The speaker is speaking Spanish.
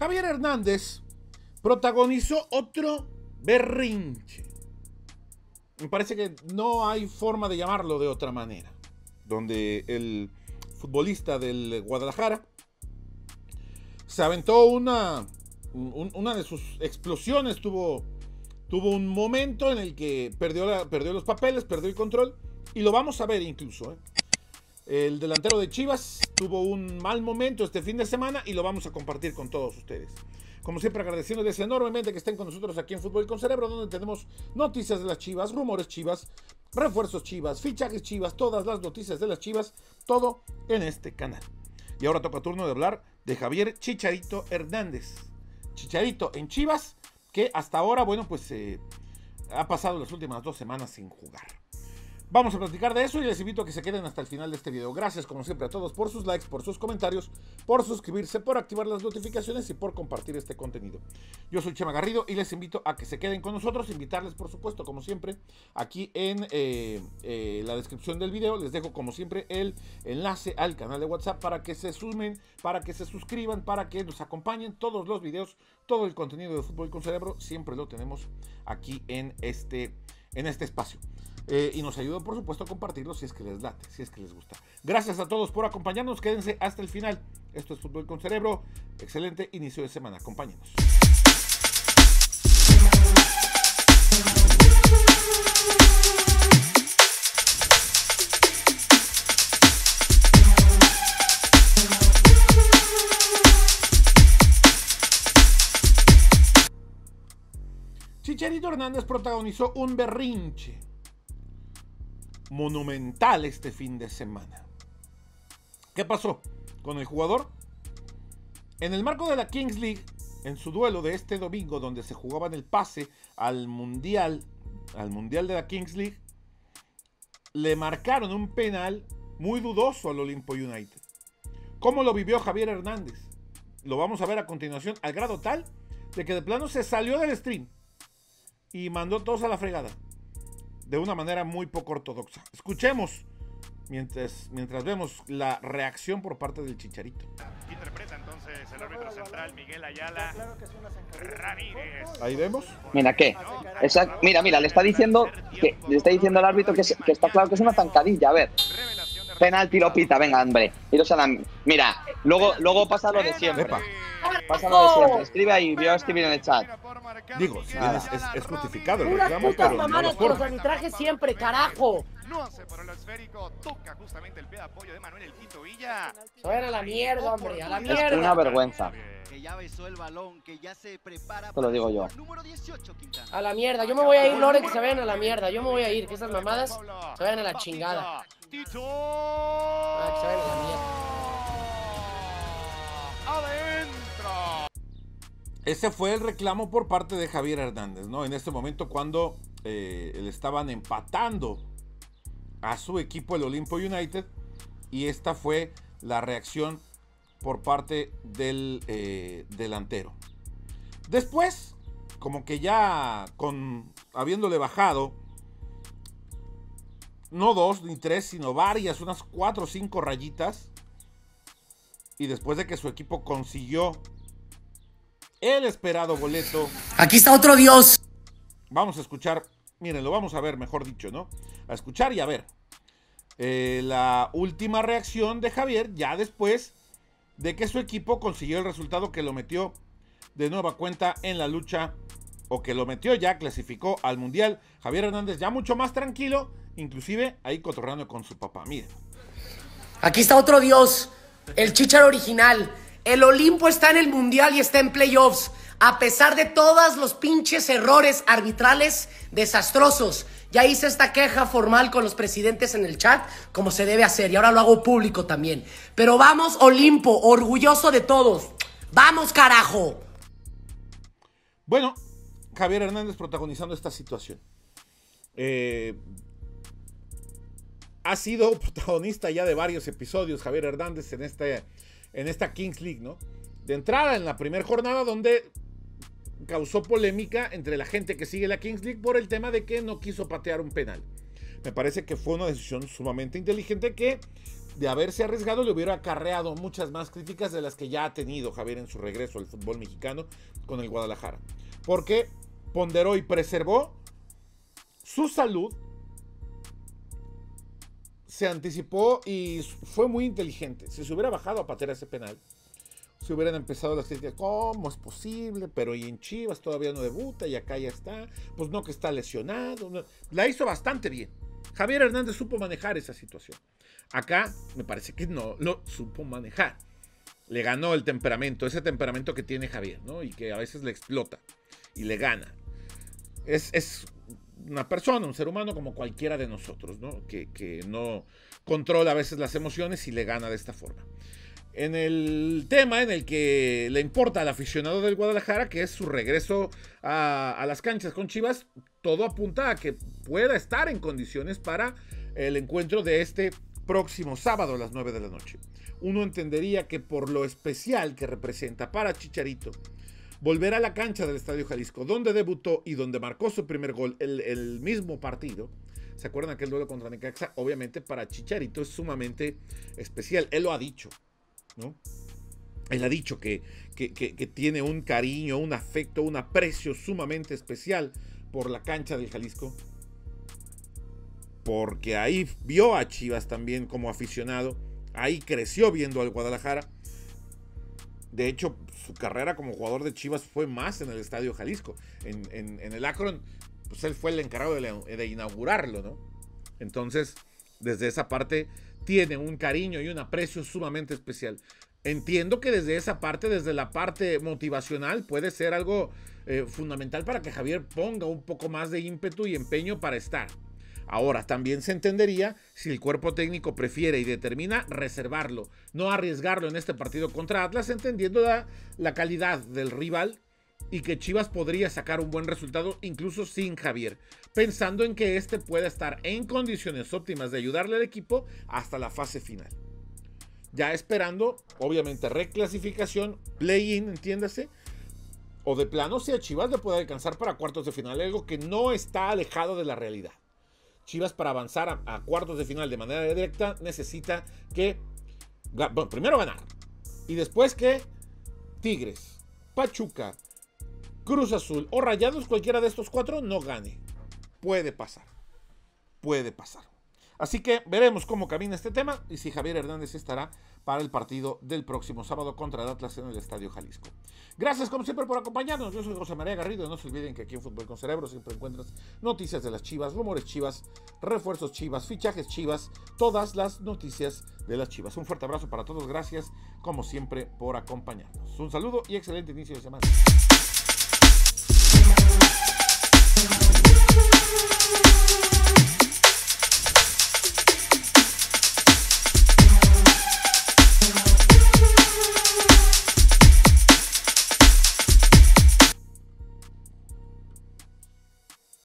Javier Hernández protagonizó otro berrinche. Me parece que no hay forma de llamarlo de otra manera. Donde el futbolista del Guadalajara se aventó una de sus explosiones. Tuvo un momento en el que perdió los papeles, perdió el control. Y lo vamos a ver incluso, ¿eh? El delantero de Chivas tuvo un mal momento este fin de semana y lo vamos a compartir con todos ustedes. Como siempre, agradeciéndoles enormemente que estén con nosotros aquí en Fútbol con Cerebro, donde tenemos noticias de las Chivas, rumores Chivas, refuerzos Chivas, fichajes Chivas, todas las noticias de las Chivas, todo en este canal. Y ahora toca turno de hablar de Javier Chicharito Hernández. Chicharito en Chivas, que hasta ahora, bueno, pues ha pasado las últimas 2 semanas sin jugar. Vamos a platicar de eso y les invito a que se queden hasta el final de este video. Gracias como siempre a todos por sus likes, por sus comentarios, por suscribirse, por activar las notificaciones y por compartir este contenido. Yo soy Chema Garrido y les invito a que se queden con nosotros. Invitarles por supuesto como siempre aquí en la descripción del video. Les dejo como siempre el enlace al canal de WhatsApp para que se sumen, para que se suscriban, para que nos acompañen. Todos los videos, todo el contenido de Fútbol con Cerebro siempre lo tenemos aquí en este espacio. Y nos ayuda por supuesto a compartirlo si es que les late, si es que les gusta. Gracias a todos por acompañarnos, quédense hasta el final. Esto es Fútbol con Cerebro, excelente inicio de semana, acompáñenos. Chicharito Hernández protagonizó un berrinche monumental este fin de semana. ¿Qué pasó con el jugador? En el marco de la Kings League, en su duelo de este domingo, donde se jugaban el pase al mundial de la Kings League, le marcaron un penal muy dudoso al Olimpo United. ¿Cómo lo vivió Javier Hernández? Lo vamos a ver a continuación, al grado tal de que de plano se salió del stream y mandó todos a la fregada. De una manera muy poco ortodoxa. Escuchemos mientras vemos la reacción por parte del Chicharito. Interpreta entonces el árbitro central Miguel Ayala Ramírez. Ahí vemos. Mira qué. Esa, mira, le está diciendo el árbitro que está claro que es una zancadilla. A ver. Penalti lo pita, venga, hombre. Mira, luego pasa lo de siempre. Epa. Escribe ahí, voy a escribir en el chat. Digo, si bien es justificado el reclamo, pero no los corre. Los arbitrajes siempre, carajo. No hace por el esférico, toca justamente el pie de apoyo de Manuel El Tito Villa. Fuera la mierda, hombre, a la mierda. Es una vergüenza. Que ya besó el balón, que ya se prepara. Te lo digo yo. Número 18, Quintana. A la mierda, yo me voy a ir, Loren, que se vayan a la mierda. Yo me voy a ir, que esas mamadas se vayan a la chingada. Tito. Ah, que se vayan a la mierda. Ese fue el reclamo por parte de Javier Hernández, ¿no? En este momento cuando le estaban empatando a su equipo el Olimpo United, y esta fue la reacción por parte del delantero. Después, como que ya habiéndole bajado, no 2 ni 3, sino varias, unas 4 o 5 rayitas, y después de que su equipo consiguió el esperado boleto. Aquí está otro dios. Vamos a escuchar, miren, lo vamos a ver, mejor dicho, ¿no? A escuchar y a ver la última reacción de Javier ya después de que su equipo consiguió el resultado que lo metió de nueva cuenta en la lucha, o que lo metió ya, clasificó al Mundial. Javier Hernández ya mucho más tranquilo, inclusive ahí cotorreando con su papá, miren. Aquí está otro dios, el Chicharo original. El Olimpo está en el Mundial y está en playoffs, a pesar de todos los pinches errores arbitrales desastrosos. Ya hice esta queja formal con los presidentes en el chat, como se debe hacer, y ahora lo hago público también. Pero vamos, Olimpo, orgulloso de todos. ¡Vamos, carajo! Bueno, Javier Hernández protagonizando esta situación. Ha sido protagonista ya de varios episodios Javier Hernández en esta Kings League, ¿no? De entrada en la primera jornada, donde causó polémica entre la gente que sigue la Kings League por el tema de que no quiso patear un penal. Me parece que fue una decisión sumamente inteligente que de haberse arriesgado le hubiera acarreado muchas más críticas de las que ya ha tenido Javier en su regreso al fútbol mexicano con el Guadalajara, porque ponderó y preservó su salud, se anticipó y fue muy inteligente. Si se hubiera bajado a patear ese penal, se hubieran empezado las críticas, ¿cómo es posible? Pero y en Chivas todavía no debuta y acá ya está, pues no, que está lesionado. No. La hizo bastante bien. Javier Hernández supo manejar esa situación. Acá me parece que no lo supo manejar. Le ganó el temperamento, ese temperamento que tiene Javier, ¿no? Y que a veces le explota y le gana. Es una persona, un ser humano como cualquiera de nosotros, ¿no? Que no controla a veces las emociones y le gana de esta forma. En el tema en el que le importa al aficionado del Guadalajara, que es su regreso a las canchas con Chivas, todo apunta a que pueda estar en condiciones para el encuentro de este próximo sábado a las 9 de la noche. Uno entendería que por lo especial que representa para Chicharito volver a la cancha del Estadio Jalisco, donde debutó y donde marcó su primer gol el mismo partido. ¿Se acuerdan aquel duelo contra Necaxa? Obviamente para Chicharito es sumamente especial, él lo ha dicho, ¿no? Él ha dicho que tiene un cariño, un afecto, un aprecio sumamente especial por la cancha del Jalisco, porque ahí vio a Chivas también como aficionado, ahí creció viendo al Guadalajara. De hecho, su carrera como jugador de Chivas fue más en el Estadio Jalisco. En el Akron, pues él fue el encargado de inaugurarlo, ¿no? Entonces, desde esa parte tiene un cariño y un aprecio sumamente especial. Entiendo que desde esa parte, desde la parte motivacional, puede ser algo fundamental para que Javier ponga un poco más de ímpetu y empeño para estar. Ahora, también se entendería si el cuerpo técnico prefiere y determina reservarlo, no arriesgarlo en este partido contra Atlas, entendiendo la calidad del rival y que Chivas podría sacar un buen resultado incluso sin Javier, pensando en que este pueda estar en condiciones óptimas de ayudarle al equipo hasta la fase final. Ya esperando, obviamente, reclasificación, play-in, entiéndase, o de plano si a Chivas le puede alcanzar para cuartos de final, algo que no está alejado de la realidad. Chivas, para avanzar a cuartos de final de manera directa, necesita que, bueno, primero ganar y después que Tigres, Pachuca, Cruz Azul o Rayados, cualquiera de estos cuatro, no gane. Puede pasar, puede pasar. Así que veremos cómo camina este tema y si Javier Hernández estará para el partido del próximo sábado contra el Atlas en el Estadio Jalisco. Gracias como siempre por acompañarnos. Yo soy José María Garrido. No se olviden que aquí en Fútbol con Cerebro siempre encuentras noticias de las Chivas, rumores Chivas, refuerzos Chivas, fichajes Chivas, todas las noticias de las Chivas. Un fuerte abrazo para todos. Gracias como siempre por acompañarnos. Un saludo y excelente inicio de semana.